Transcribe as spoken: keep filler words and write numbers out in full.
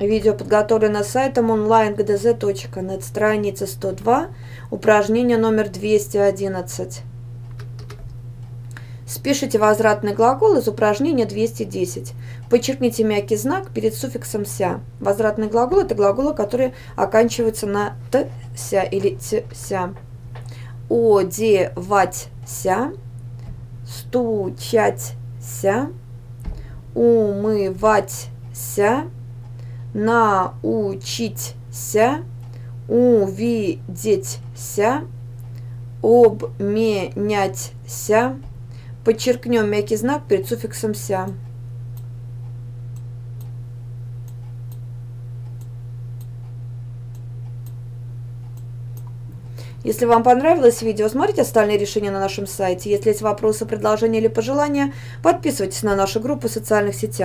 Видео подготовлено сайтом онлайн точка джи ди зет точка нет, страница сто два, упражнение номер двести одиннадцать. Спишите возвратный глагол из упражнения двести десять. Подчеркните мягкий знак перед суффиксом «ся». Возвратный глагол – это глаголы, которые оканчиваются на «т-ся» или «т-ся». «Одевать-ся», «стучать-ся», «умывать-ся», «научить-ся», «увидеть-ся», «обменять-ся». Подчеркнем мягкий знак перед суффиксом «ся». Если вам понравилось видео, смотрите остальные решения на нашем сайте. Если есть вопросы, предложения или пожелания, подписывайтесь на нашу группу в социальных сетях.